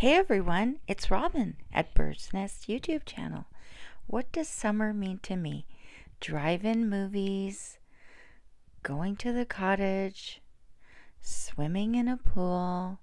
Hey everyone, it's Robin at Bird's Nest YouTube channel. What does summer mean to me? Drive-in movies, going to the cottage, swimming in a pool.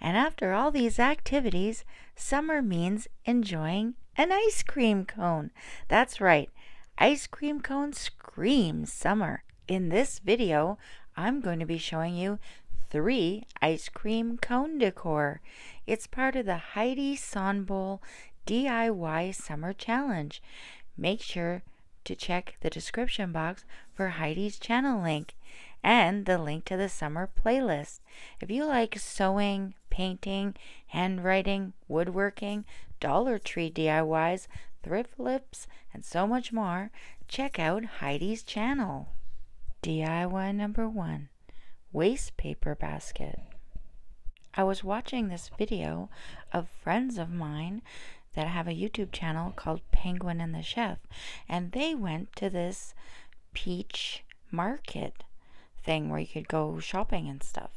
And after all these activities, summer means enjoying an ice cream cone. That's right, ice cream cone screams summer. In this video, I'm going to be showing you 3 ice cream cone decor. It's part of the Heidi Sonboul DIY Summer Challenge. Make sure to check the description box for Heidi's channel link and the link to the summer playlist. If you like sewing, painting, handwriting, woodworking, Dollar Tree DIYs, thrift flips, and so much more, check out Heidi's channel. DIY number 1. Waste paper basket. I was watching this video of friends of mine that have a YouTube channel called Penguin and the Chef, and they went to this peach market thing where you could go shopping and stuff.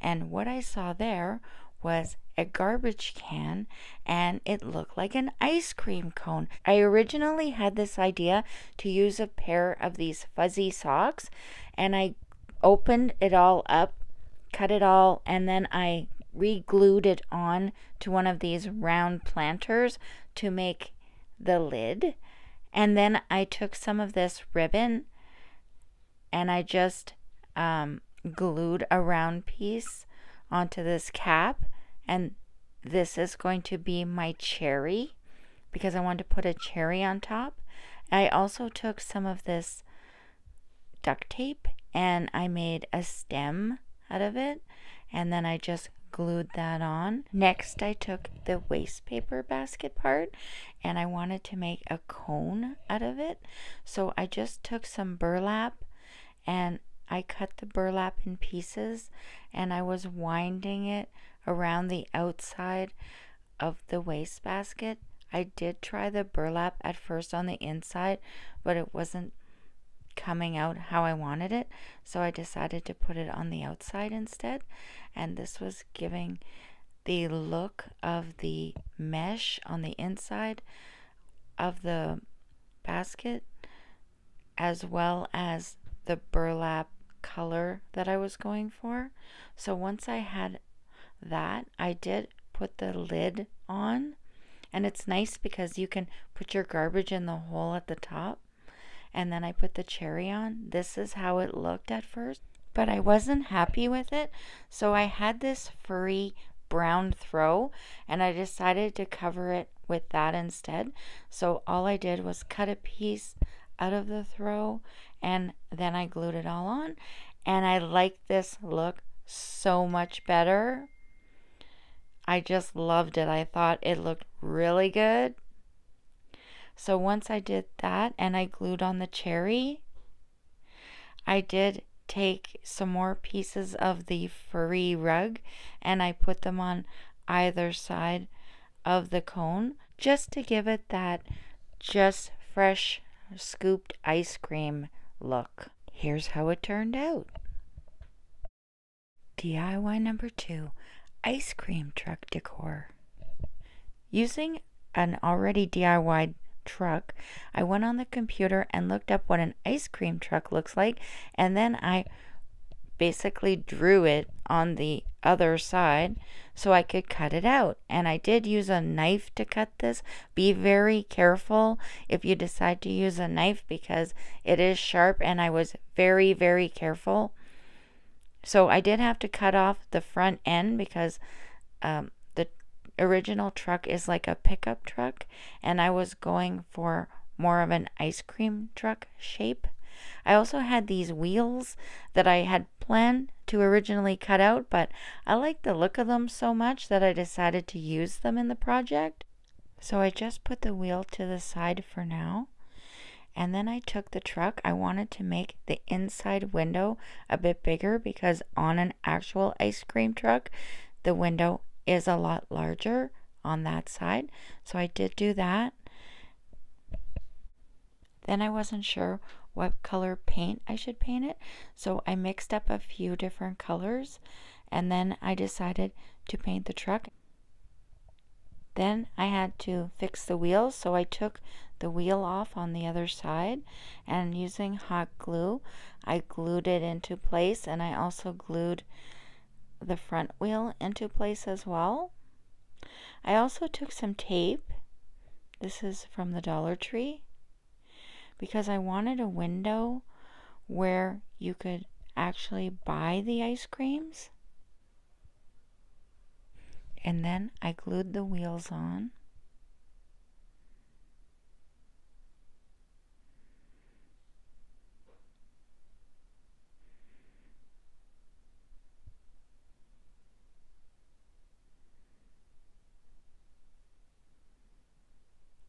And what I saw there was a garbage can, and it looked like an ice cream cone. I originally had this idea to use a pair of these fuzzy socks, and I opened it all up, cut it all, and then I re-glued it on to one of these round planters to make the lid. And then I took some of this ribbon and I just glued a round piece onto this cap, and this is going to be my cherry because I want to put a cherry on top. I also took some of this duct tape and I made a stem out of it, and then I just glued that on. Next, I took the waste paper basket part and I wanted to make a cone out of it. So I just took some burlap and I cut the burlap in pieces, and I was winding it around the outside of the waste basket. I did try the burlap at first on the inside, but it wasn't coming out how I wanted it, so I decided to put it on the outside instead, and this was giving the look of the mesh on the inside of the basket as well as the burlap color that I was going for. So once I had that, I did put the lid on, and it's nice because you can put your garbage in the hole at the top. And then I put the cherry on. This is how it looked at first, but I wasn't happy with it, so I had this furry brown throw and I decided to cover it with that instead. So all I did was cut a piece out of the throw and then I glued it all on, and I like this look so much better. I just loved it. I thought it looked really good. So once I did that and I glued on the cherry, I did take some more pieces of the furry rug and I put them on either side of the cone just to give it that just fresh scooped ice cream look. Here's how it turned out. DIY number 2, ice cream truck decor. Using an already DIY truck, I went on the computer and looked up what an ice cream truck looks like, and then I basically drew it on the other side so I could cut it out. And I did use a knife to cut this. Be very careful if you decide to use a knife because it is sharp, and I was very, very careful. So I did have to cut off the front end because original truck is like a pickup truck, and I was going for more of an ice cream truck shape. I also had these wheels that I had planned to originally cut out, but I liked the look of them so much that I decided to use them in the project. So I just put the wheel to the side for now, and then I took the truck. I wanted to make the inside window a bit bigger because on an actual ice cream truck the window is a lot larger on that side, so I did do that. Then I wasn't sure what color paint I should paint it, so I mixed up a few different colors, and then I decided to paint the truck. Then I had to fix the wheels, so I took the wheel off on the other side, and using hot glue I glued it into place, and I also glued the front wheel into place as well. I also took some tape. This is from the Dollar Tree, because I wanted a window where you could actually buy the ice creams. And then I glued the wheels on.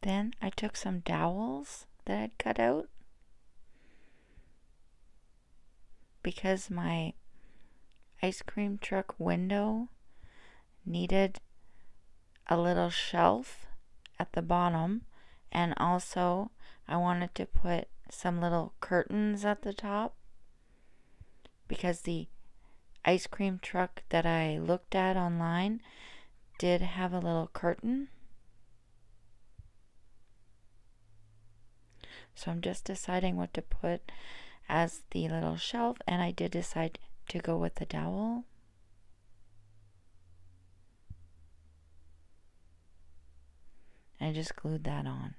Then I took some dowels that I'd cut out, because my ice cream truck window needed a little shelf at the bottom, and also I wanted to put some little curtains at the top, because the ice cream truck that I looked at online did have a little curtain. So I'm just deciding what to put as the little shelf, and I did decide to go with the dowel. I just glued that on.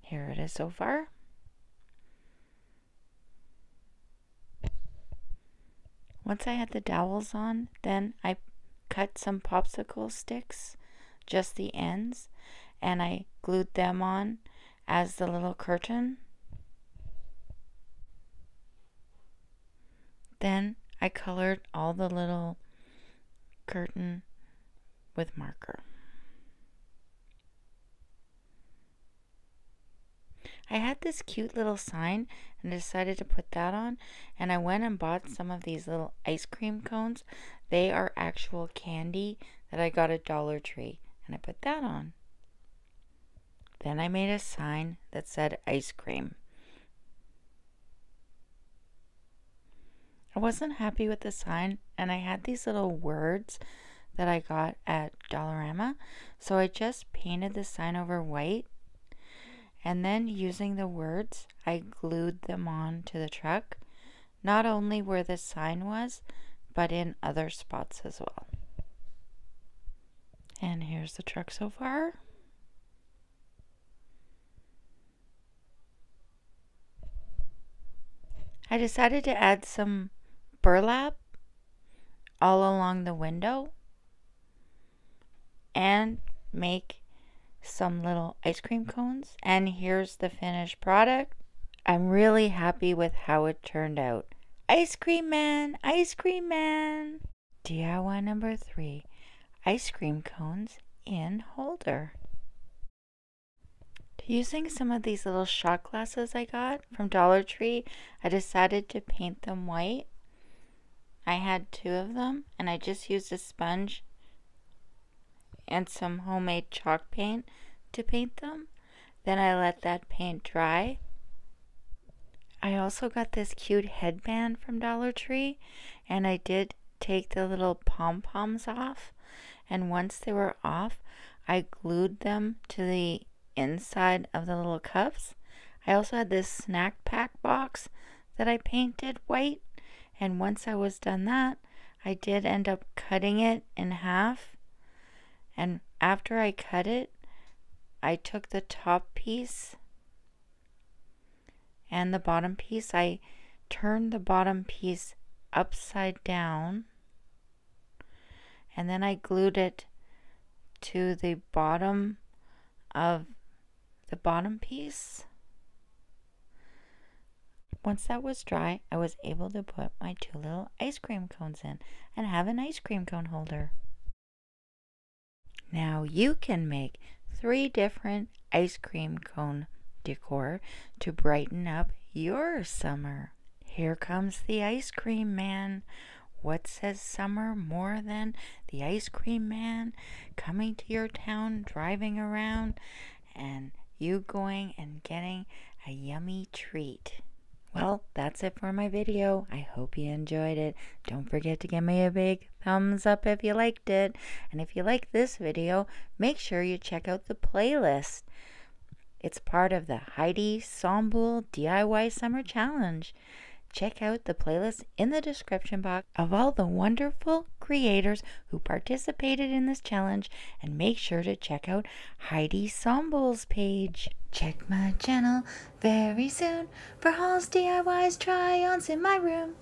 Here it is so far. Once I had the dowels on, then I cut some popsicle sticks, just the ends, and I glued them on as the little curtain. Then I colored all the little curtain with marker. I had this cute little sign and decided to put that on, and I went and bought some of these little ice cream cones. They are actual candy that I got at Dollar Tree, and I put that on. Then I made a sign that said ice cream. I wasn't happy with the sign, and I had these little words that I got at Dollarama, so I just painted the sign over white, and then using the words I glued them on to the truck, not only where the sign was but in other spots as well. And here's the truck so far. I decided to add some burlap all along the window and make some little ice cream cones, and here's the finished product. I'm really happy with how it turned out. Ice cream man, ice cream man. DIY number 3, ice cream cones in holder. Using some of these little shot glasses I got from Dollar Tree, I decided to paint them white. I had 2 of them, and I just used a sponge and some homemade chalk paint to paint them. Then I let that paint dry. I also got this cute headband from Dollar Tree, and I did take the little pom-poms off, and once they were off I glued them to the inside of the little cups. I also had this snack pack box that I painted white, and once I was done that, I did end up cutting it in half, and after I cut it I took the top piece and the bottom piece. I turned the bottom piece upside down, and then I glued it to the bottom of the bottom piece. Once that was dry, I was able to put my 2 little ice cream cones in and have an ice cream cone holder. Now you can make 3 different ice cream cone decor to brighten up your summer. Here comes the ice cream man. What says summer more than the ice cream man coming to your town, driving around, and you going and getting a yummy treat. Well, that's it for my video. I hope you enjoyed it. Don't forget to give me a big thumbs up if you liked it. And if you like this video, make sure you check out the playlist. It's part of the Heidi Sonboul DIY Summer Challenge. Check out the playlist in the description box of all the wonderful creators who participated in this challenge, and make sure to check out Heidi Sonboul's page. Check my channel very soon for hauls, DIYs, try-ons in my room.